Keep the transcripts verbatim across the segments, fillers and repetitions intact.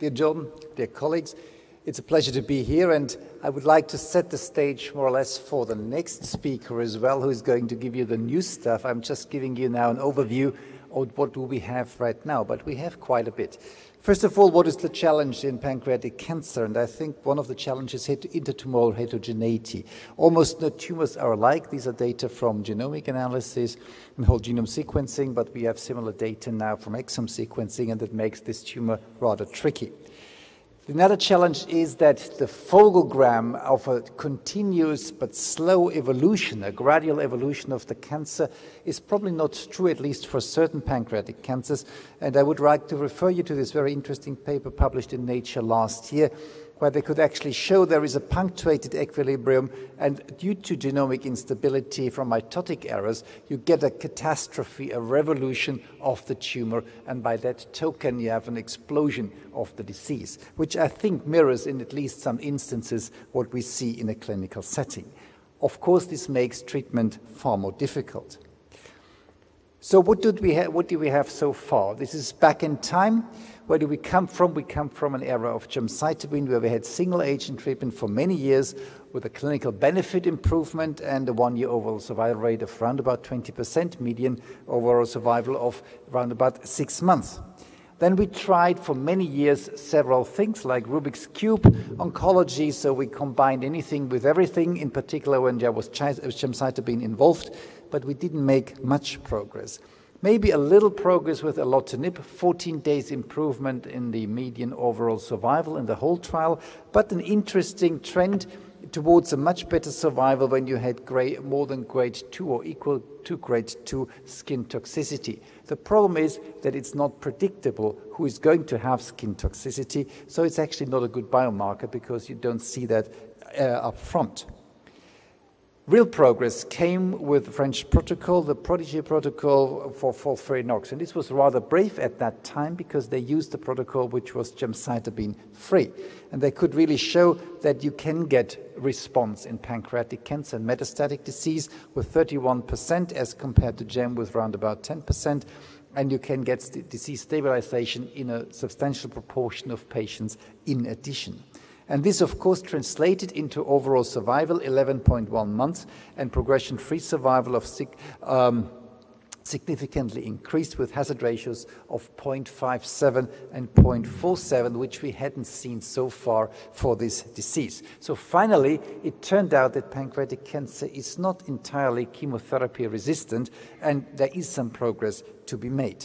Dear John, dear colleagues, it's a pleasure to be here, and I would like to set the stage more or less for the next speaker as well, who is going to give you the new stuff. I'm just giving you now an overview of what do we have right now, but we have quite a bit. First of all, what is the challenge in pancreatic cancer? And I think one of the challenges is intertumoral heterogeneity. Almost no tumors are alike. These are data from genomic analysis and whole genome sequencing, but we have similar data now from exome sequencing, and that makes this tumor rather tricky. Another challenge is that the fogogram of a continuous but slow evolution, a gradual evolution of the cancer, is probably not true, at least for certain pancreatic cancers. And I would like to refer you to this very interesting paper published in Nature last year, where they could actually show there is a punctuated equilibrium, and due to genomic instability from mitotic errors, you get a catastrophe, a revolution of the tumor, and by that token you have an explosion of the disease, which I think mirrors in at least some instances what we see in a clinical setting. Of course, this makes treatment far more difficult. So what did we ha- what do we have so far? This is back in time. Where do we come from? We come from an era of gemcitabine, where we had single-agent treatment for many years with a clinical benefit improvement and a one-year overall survival rate of around about twenty percent, median overall survival of around about six months. Then we tried for many years several things like Rubik's Cube, oncology, so we combined anything with everything, in particular when there was gemcitabine involved, but we didn't make much progress. Maybe a little progress with erlotinib, fourteen days improvement in the median overall survival in the whole trial, but an interesting trend towards a much better survival when you had grade, more than grade two or equal to grade two skin toxicity. The problem is that it's not predictable who is going to have skin toxicity, so it's actually not a good biomarker because you don't see that uh, up front. Real progress came with the French protocol, the PRODIGE protocol for FOLFIRINOX, and this was rather brave at that time because they used the protocol which was gemcitabine-free, and they could really show that you can get response in pancreatic cancer and metastatic disease with thirty-one percent as compared to gem with around about ten percent, and you can get st- disease stabilization in a substantial proportion of patients in addition. And this, of course, translated into overall survival, eleven point one months, and progression-free survival of um, significantly increased with hazard ratios of zero point five seven and zero point four seven, which we hadn't seen so far for this disease. So finally, it turned out that pancreatic cancer is not entirely chemotherapy-resistant, and there is some progress to be made.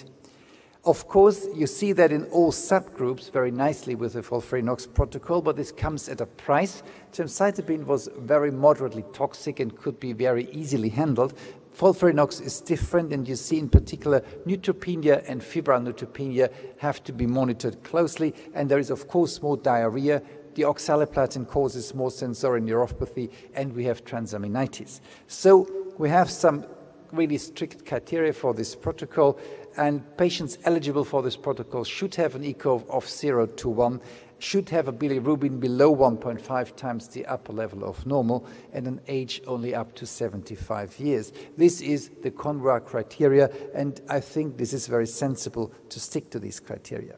Of course, you see that in all subgroups very nicely with the FOLFIRINOX protocol, but this comes at a price. Gemcitabine was very moderately toxic and could be very easily handled. FOLFIRINOX is different, and you see in particular neutropenia and febrile neutropenia have to be monitored closely, and there is of course more diarrhea. The oxaliplatin causes more sensory neuropathy, and we have transaminitis. So we have some really strict criteria for this protocol, and patients eligible for this protocol should have an E C O of zero to one, should have a bilirubin below one point five times the upper level of normal, and an age only up to seventy-five years. This is the CONRA criteria, and I think this is very sensible to stick to these criteria.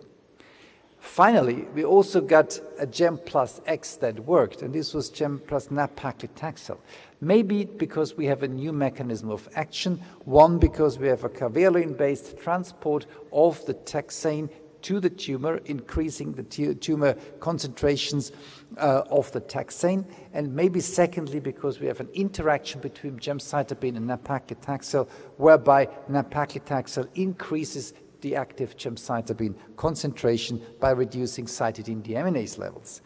Finally, we also got a Gem plus X that worked, and this was Gem plus nab-paclitaxel. Maybe because we have a new mechanism of action, one because we have a caveolin-based transport of the taxane to the tumor, increasing the tumor concentrations uh, of the taxane, and maybe secondly because we have an interaction between gemcitabine and nab-paclitaxel, whereby nab-paclitaxel increases the active gemcitabine concentration by reducing cytidine deaminase levels.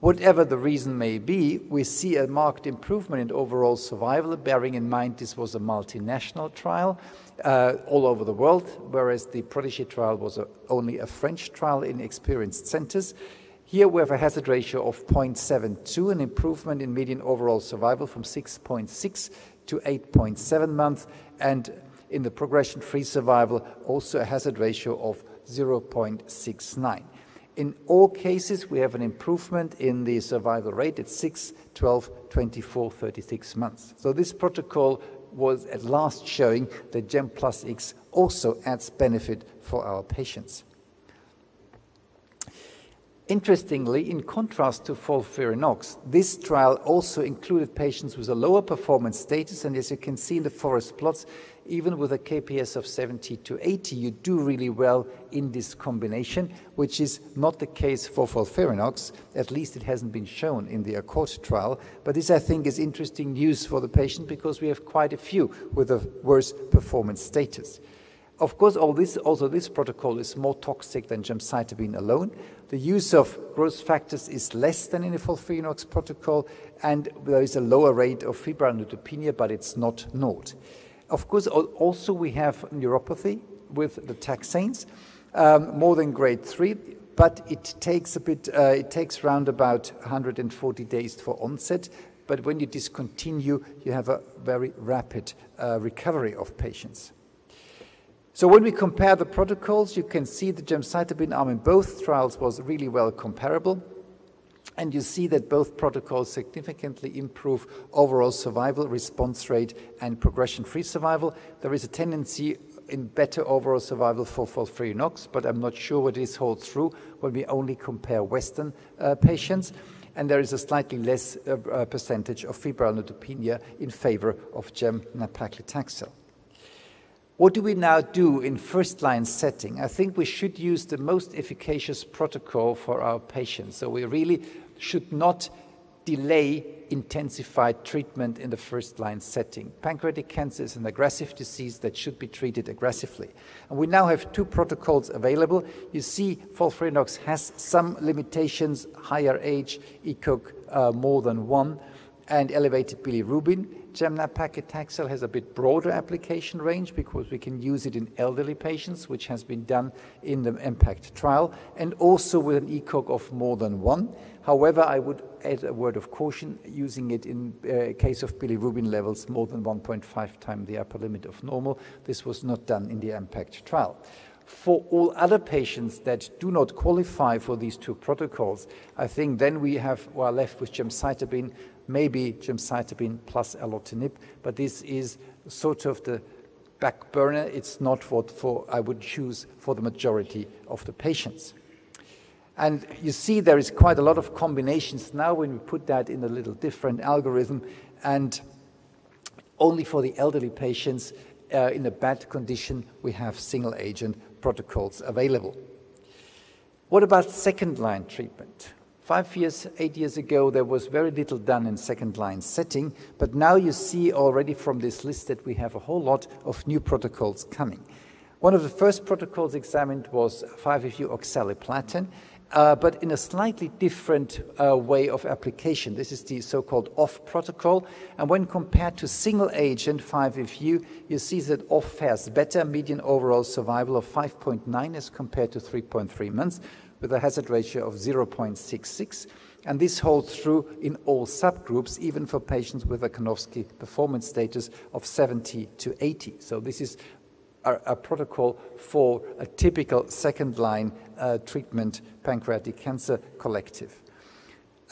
Whatever the reason may be, we see a marked improvement in overall survival, bearing in mind this was a multinational trial uh, all over the world, whereas the PRODIGE trial was a, only a French trial in experienced centers. Here we have a hazard ratio of zero point seven two, an improvement in median overall survival from six point six to eight point seven months, and in the progression-free survival, also a hazard ratio of zero point six nine. In all cases, we have an improvement in the survival rate at six, twelve, twenty-four, thirty-six months. So this protocol was at last showing that Gem plus X also adds benefit for our patients. Interestingly, in contrast to FOLFIRINOX, this trial also included patients with a lower performance status, and as you can see in the forest plots, even with a K P S of seventy to eighty, you do really well in this combination, which is not the case for FOLFIRINOX. At least it hasn't been shown in the ACCORD trial. But this, I think, is interesting news for the patient because we have quite a few with a worse performance status. Of course, all this, also this protocol is more toxic than gemcitabine alone. The use of growth factors is less than in the FOLFIRINOX protocol, and there is a lower rate of febrile neutropenia, but it's not naught. Of course, also we have neuropathy with the taxanes, um, more than grade three, but it takes a bit, uh, it takes round about one hundred forty days for onset. But when you discontinue, you have a very rapid uh, recovery of patients. So when we compare the protocols, you can see the gemcitabine arm in both trials was really well comparable. And you see that both protocols significantly improve overall survival, response rate, and progression-free survival. There is a tendency in better overall survival for FOLFIRINOX, but I'm not sure what this holds true when we only compare Western uh, patients. And there is a slightly less uh, uh, percentage of febrile neutropenia in favor of gem-nab-paclitaxel. What do we now do in first-line setting? I think we should use the most efficacious protocol for our patients. So we really should not delay intensified treatment in the first-line setting. Pancreatic cancer is an aggressive disease that should be treated aggressively. And we now have two protocols available. You see FOLFIRINOX has some limitations, higher age, ECOG uh, more than one, and elevated bilirubin. Gem-nab-paclitaxel has a bit broader application range because we can use it in elderly patients, which has been done in the MPACT trial, and also with an ECOG of more than one. However, I would add a word of caution using it in uh, case of bilirubin levels more than one point five times the upper limit of normal. This was not done in the MPACT trial. For all other patients that do not qualify for these two protocols, I think then we have, we are left with gemcitabine, maybe gemcitabine plus erlotinib, but this is sort of the back burner. It's not what for I would choose for the majority of the patients. And you see there is quite a lot of combinations now when we put that in a little different algorithm, and only for the elderly patients uh, in a bad condition we have single agent protocols available. What about second-line treatment? Five years, eight years ago, there was very little done in second-line setting, but now you see already from this list that we have a whole lot of new protocols coming. One of the first protocols examined was five F U oxaliplatin, uh, but in a slightly different uh, way of application. This is the so-called OFF protocol, and when compared to single-agent five F U, you see that OFF fares better, median overall survival of five point nine as compared to three point three months, with a hazard ratio of zero point six six, and this holds true in all subgroups, even for patients with a Karnofsky performance status of seventy to eighty. So this is a, a protocol for a typical second-line uh, treatment pancreatic cancer collective.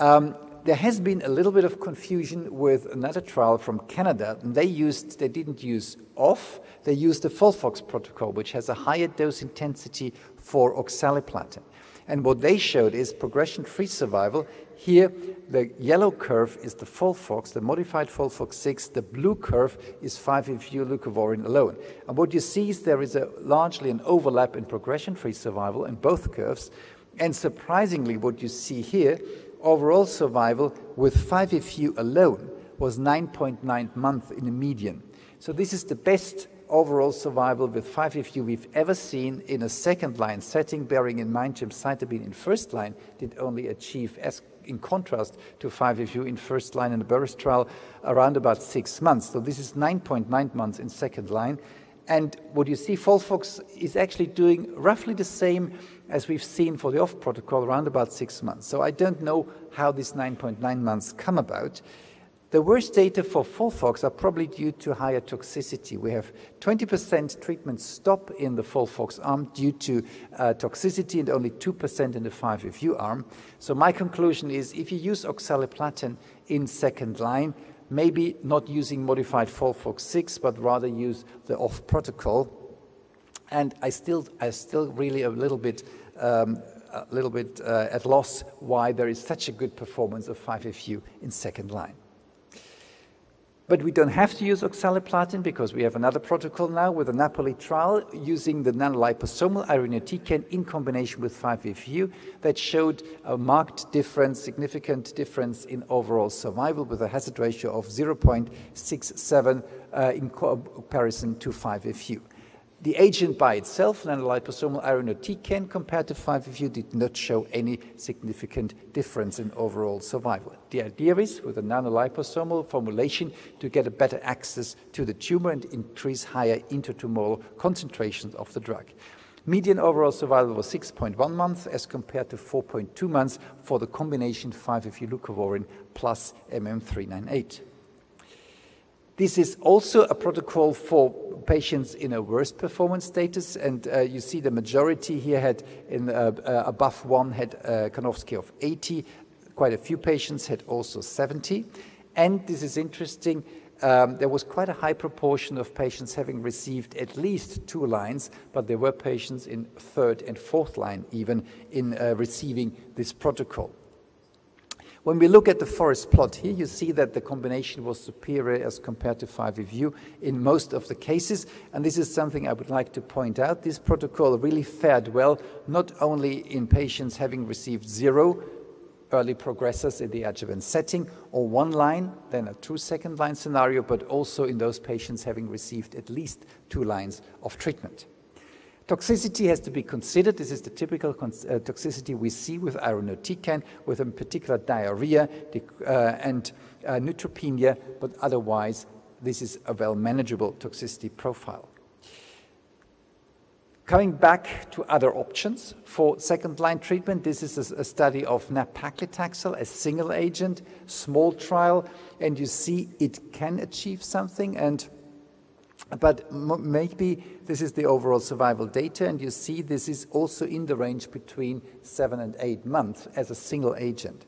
Um, There has been a little bit of confusion with another trial from Canada. They used, they didn't use OFF, they used the FOLFOX protocol, which has a higher dose intensity for oxaliplatin. And what they showed is progression-free survival. Here, the yellow curve is the FOLFOX, the modified FOLFOX six. The blue curve is five F U leucovorin alone. And what you see is there is a, largely an overlap in progression-free survival in both curves. And surprisingly, what you see here, overall survival with five F U alone was nine point nine months in a median. So this is the best overall survival with five F U we've ever seen in a second-line setting, bearing in mind gemcitabine in first-line did only achieve, as in contrast to five F U in first-line in the BRCA trial, around about six months. So this is nine point nine months in second-line. And what you see, FOLFOX is actually doing roughly the same as we've seen for the OFF protocol, around about six months. So I don't know how this nine point nine months come about. The worst data for FOLFOX are probably due to higher toxicity. We have twenty percent treatment stop in the FOLFOX arm due to uh, toxicity and only two percent in the five F U arm. So my conclusion is if you use oxaliplatin in second line, maybe not using modified FOLFOX six, but rather use the OFF protocol. And I still, I still really a little bit um, a little bit uh, at loss why there is such a good performance of five F U in second line. But we don't have to use oxaliplatin because we have another protocol now with the Napoli trial using the nanoliposomal irinotecan in combination with five F U that showed a marked difference, significant difference in overall survival with a hazard ratio of zero point six seven uh, in comparison to five F U. The agent by itself, nanoliposomal irinotecan, compared to five F U did not show any significant difference in overall survival. The idea is, with a nanoliposomal formulation, to get a better access to the tumor and increase higher intratumoral concentrations of the drug. Median overall survival was six point one months as compared to four point two months for the combination five F U leucovorin plus M M three nine eight. This is also a protocol for patients in a worse performance status, and uh, you see the majority here had in uh, uh, above one had a Karnofsky of eighty, quite a few patients had also seventy, and this is interesting, um, there was quite a high proportion of patients having received at least two lines, but there were patients in third and fourth line even in uh, receiving this protocol. When we look at the forest plot here, you see that the combination was superior as compared to five F U in most of the cases. And this is something I would like to point out. This protocol really fared well, not only in patients having received zero early progressors in the adjuvant setting or one line, then a true second line scenario, but also in those patients having received at least two lines of treatment. Toxicity has to be considered. This is the typical uh, toxicity we see with irinotecan, with in particular diarrhea uh, and uh, neutropenia, but otherwise this is a well-manageable toxicity profile. Coming back to other options for second-line treatment, this is a study of nab-paclitaxel, a single agent, small trial, and you see it can achieve something. And But maybe this is the overall survival data, and you see this is also in the range between seven and eight months as a single agent.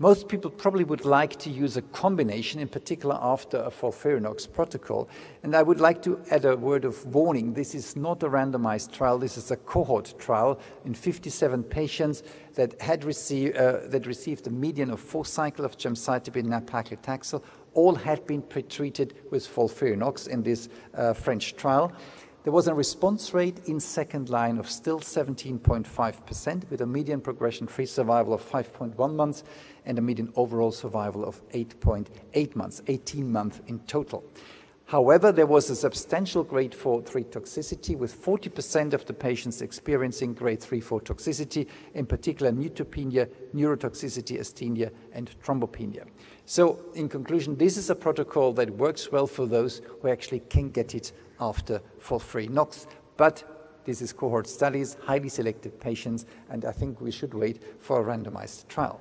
Most people probably would like to use a combination, in particular after a FOLFIRINOX protocol. And I would like to add a word of warning. This is not a randomized trial. This is a cohort trial in fifty-seven patients that had received, uh, that received a median of four cycles of gemcitabine nab-paclitaxel. All had been pretreated with FOLFIRINOX in this uh, French trial. There was a response rate in second line of still seventeen point five percent with a median progression-free survival of five point one months and a median overall survival of eight point eight months, eighteen months in total. However, there was a substantial grade four three toxicity with forty percent of the patients experiencing grade three four toxicity, in particular neutropenia, neurotoxicity, asthenia, and thrombopenia. So, in conclusion, this is a protocol that works well for those who actually can get it after FOLFIRINOX, but this is cohort studies, highly selected patients, and I think we should wait for a randomized trial.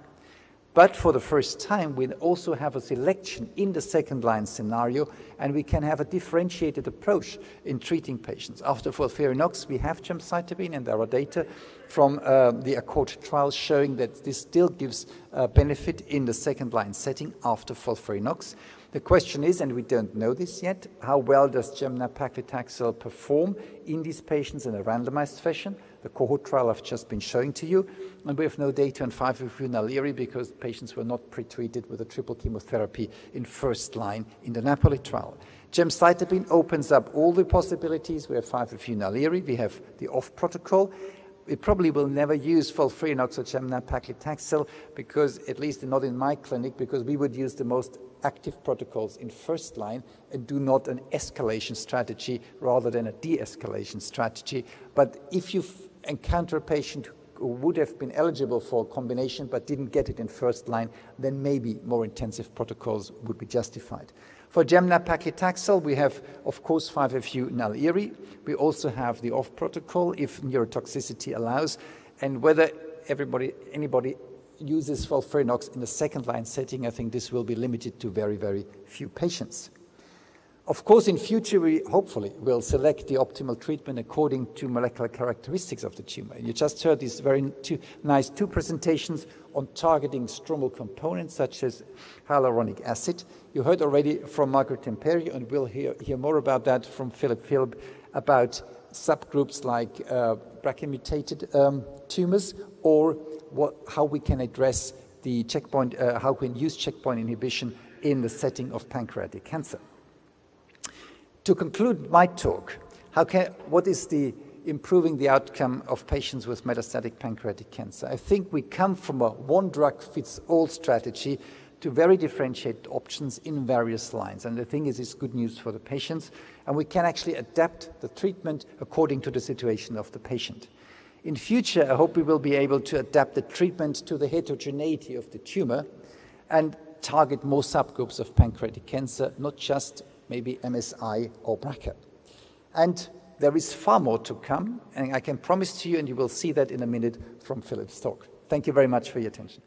But for the first time, we also have a selection in the second-line scenario, and we can have a differentiated approach in treating patients. After FOLFIRINOX, we have gemcitabine, and there are data from uh, the ACCORD trial showing that this still gives uh, benefit in the second-line setting after FOLFIRINOX. The question is, and we don't know this yet, how well does gem-nab-paclitaxel perform in these patients in a randomized fashion? The cohort trial I've just been showing to you, and we have no data on five F U Naliri because patients were not pretreated with a triple chemotherapy in first line in the Napoli trial. Gemcitabine opens up all the possibilities. We have five F U Naliri, we have the OFF protocol. We probably will never use FOLFIRINOX or gem-nab-paclitaxel because, at least not in my clinic, because we would use the most active protocols in first line and do not an escalation strategy rather than a de-escalation strategy. But if you encounter a patient who would have been eligible for a combination but didn't get it in first line, then maybe more intensive protocols would be justified. For gem-nab-paclitaxel, we have, of course, five F U Naliri. We also have the OFF protocol, if neurotoxicity allows, and whether everybody, anybody uses FOLFIRINOX in the second-line setting, I think this will be limited to very, very few patients. Of course, in future, we hopefully will select the optimal treatment according to molecular characteristics of the tumor. You just heard these very two, nice two presentations on targeting stromal components such as hyaluronic acid. You heard already from Margaret Tempero, and we'll hear, hear more about that from Philip Philip about subgroups like uh, B R C A mutated um, tumors, or what, how we can address the checkpoint, uh, how we can use checkpoint inhibition in the setting of pancreatic cancer. To conclude my talk, how can, what is the improving the outcome of patients with metastatic pancreatic cancer? I think we come from a one-drug-fits-all strategy to very differentiated options in various lines. And the thing is, it's good news for the patients, and we can actually adapt the treatment according to the situation of the patient. In future, I hope we will be able to adapt the treatment to the heterogeneity of the tumor and target more subgroups of pancreatic cancer, not just maybe M S I or B R C A. And there is far more to come, and I can promise to you, and you will see that in a minute from Philip's talk. Thank you very much for your attention.